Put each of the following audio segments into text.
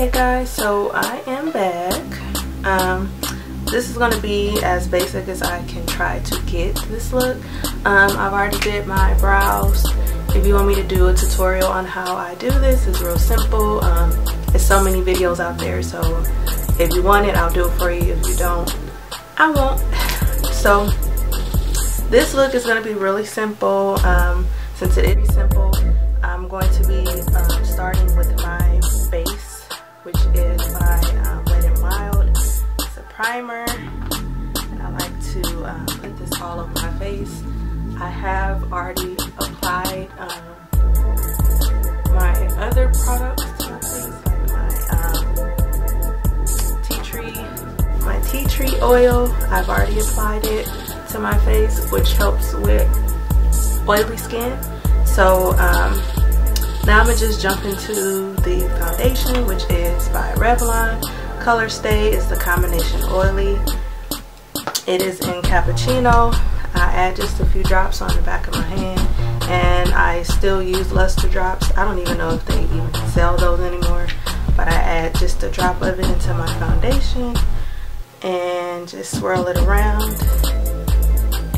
Hey guys, so I am back. This is going to be as basic as I can try to get this look. I've already did my brows. If you want me to do a tutorial on how I do this, it's real simple. There's so many videos out there, so if you want it, I'll do it for you. If you don't, I won't. So this look is going to be really simple. Since it is simple, I'm going to be starting with my base, which is my Wet n Wild. It's a primer, and I like to put this all over my face. I have already applied my other products to my face, like my tea tree oil. I've already applied it to my face, which helps with oily skin. So now I'm gonna just jump into the foundation, which is by Revlon. Color Stay is the combination oily. It is in cappuccino. I add just a few drops on the back of my hand, and I still use luster drops. I don't even know if they even sell those anymore, but I add just a drop of it into my foundation and just swirl it around,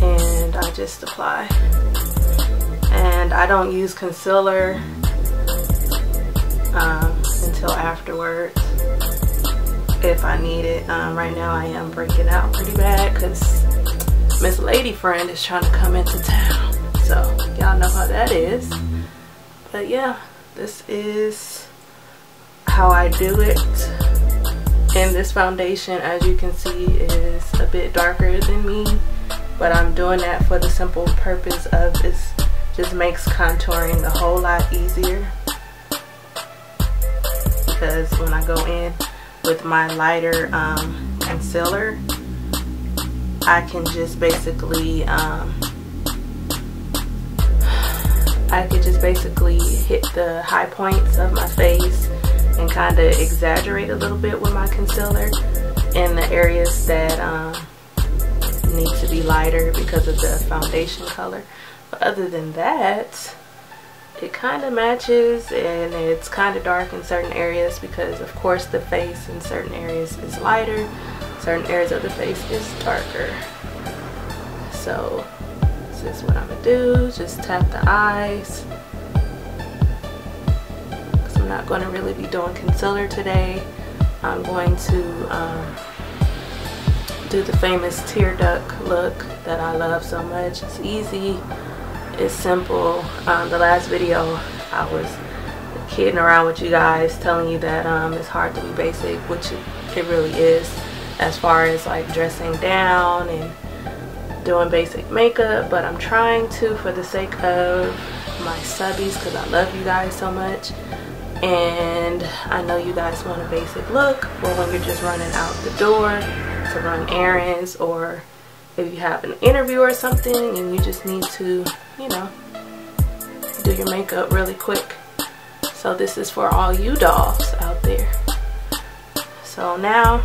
and I just apply. And I don't use concealer until afterwards if I need it. Right now I am breaking out pretty bad because Miss Lady Friend is trying to come into town, so y'all know how that is. But yeah, this is how I do it. And this foundation, as you can see, is a bit darker than me, but I'm doing that for the simple purpose of it just makes contouring a whole lot easier, because when I go in with my lighter concealer, I can just basically hit the high points of my face and kind of exaggerate a little bit with my concealer in the areas that need to be lighter because of the foundation color. But other than that, it kind of matches, and it's kind of dark in certain areas because of course the face in certain areas is lighter. Certain areas of the face is darker. So this is what I'm gonna do. Just tap the eyes, because I'm not going to really be doing concealer today. I'm going to do the famous tear duct look that I love so much. It's easy, it's simple. The last video I was kidding around with you guys, telling you that it's hard to be basic, which it really is, as far as like dressing down and doing basic makeup. But I'm trying to, for the sake of my subbies, because I love you guys so much, and I know you guys want a basic look for when you're just running out the door to run errands, or if you have an interview or something and you just need to, you know, do your makeup really quick. So this is for all you dolls out there. So now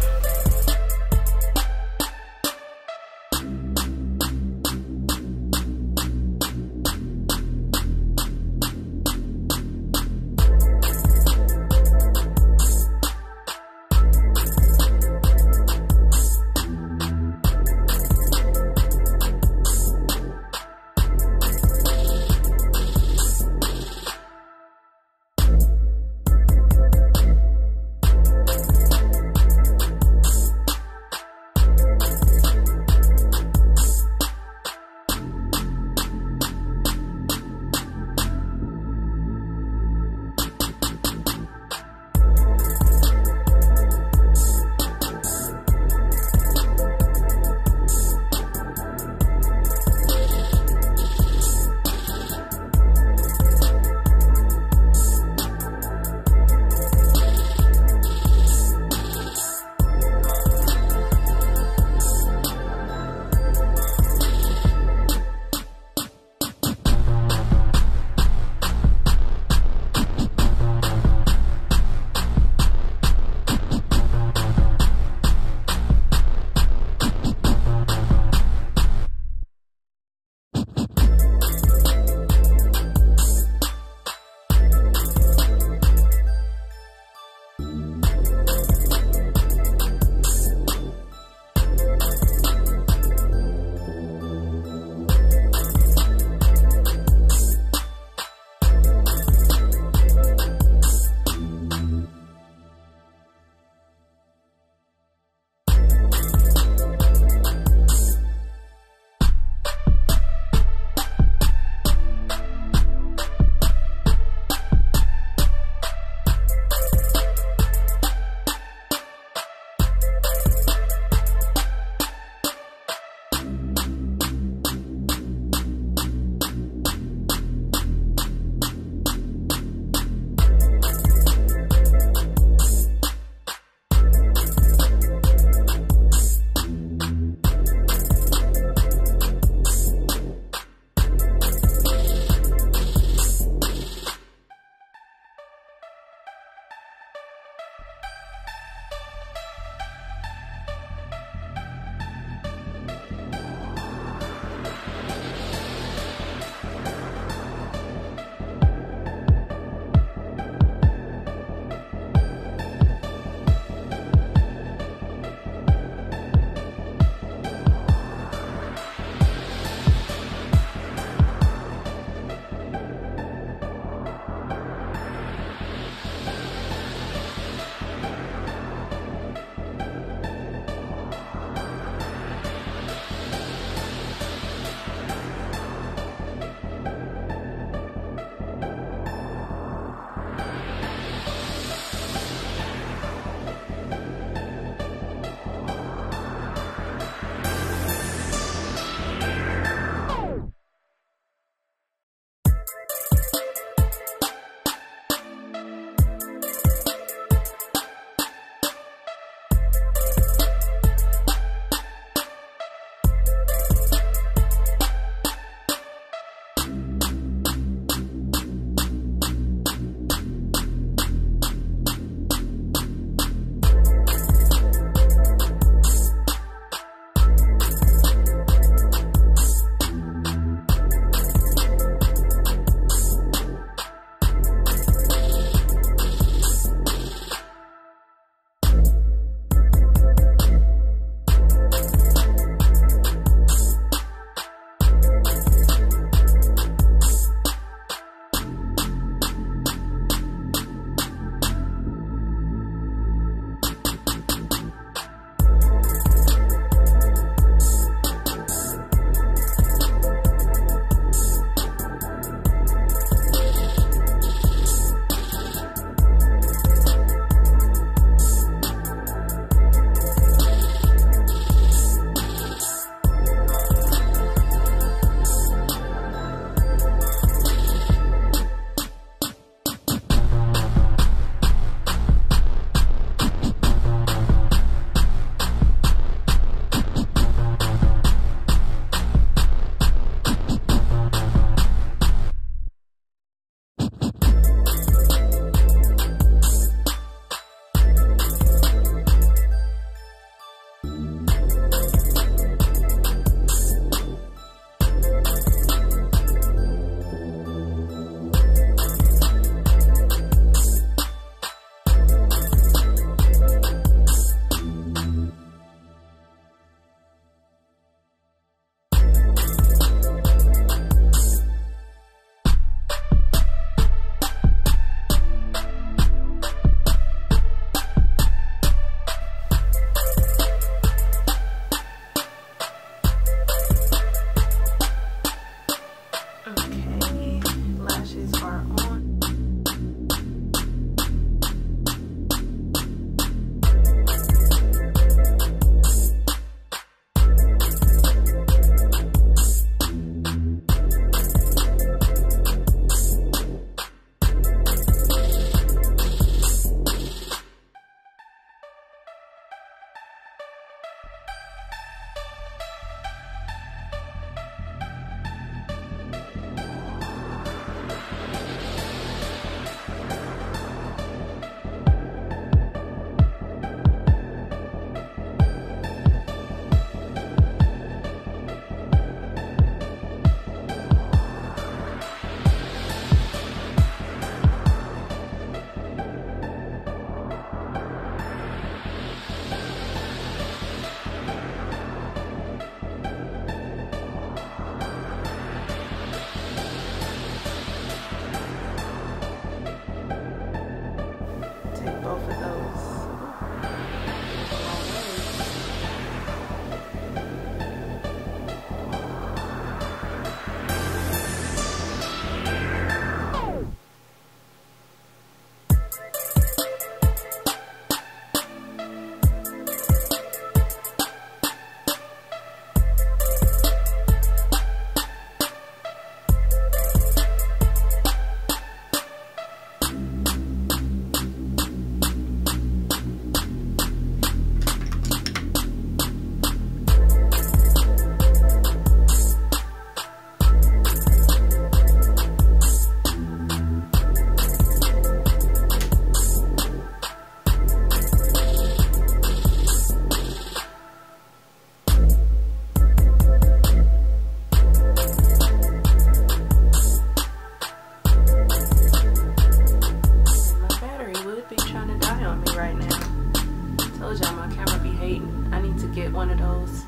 great. I need to get one of those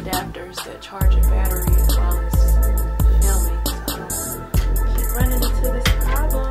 adapters that charge a battery while it's filming. So I keep running into this problem.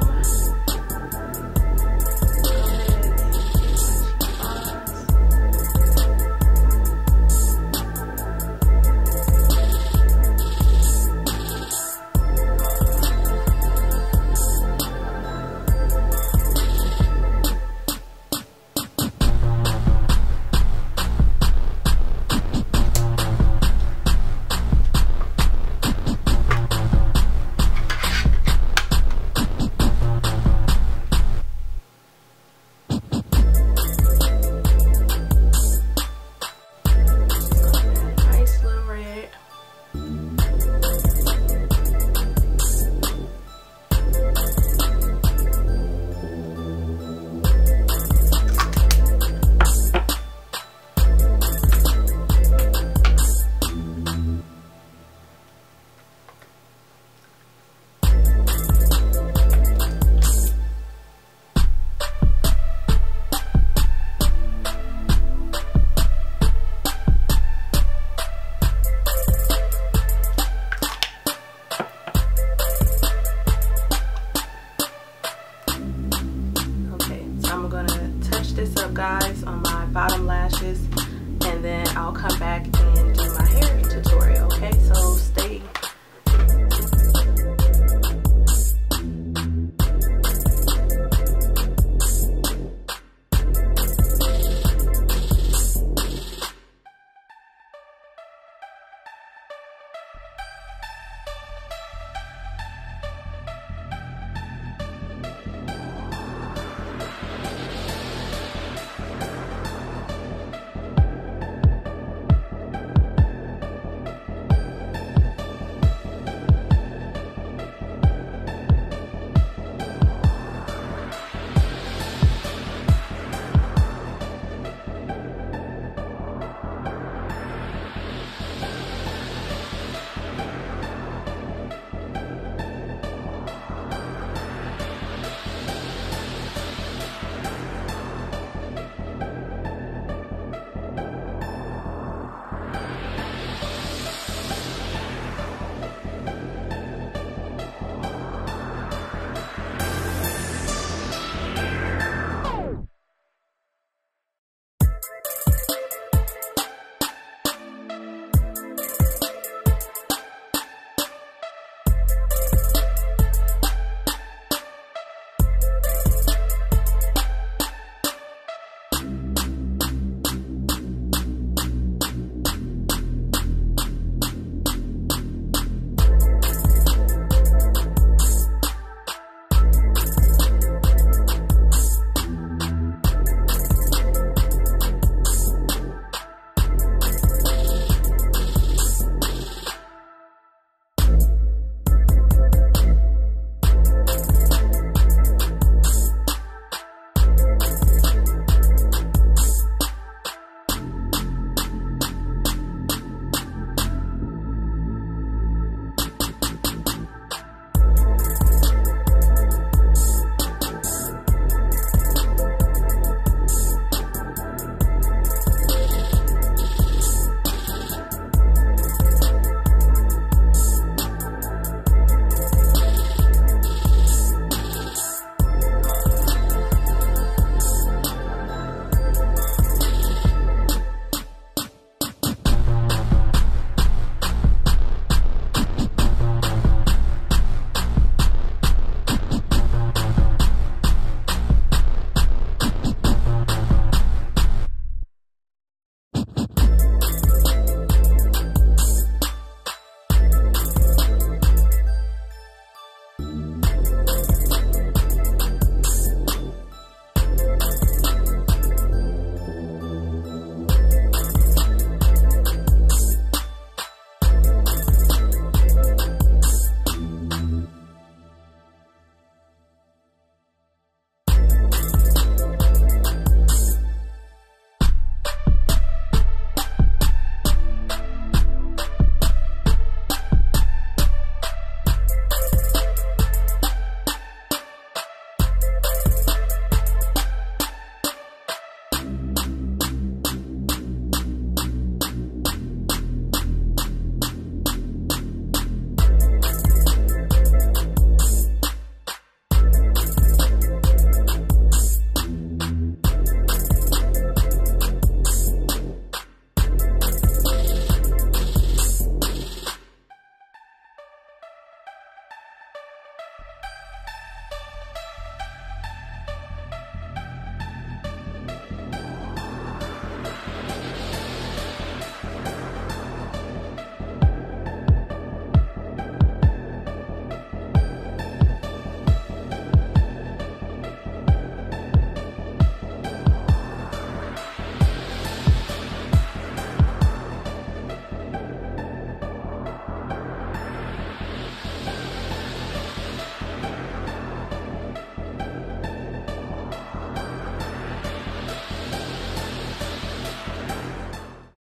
This up, guys, on my bottom lashes, and then I'll come back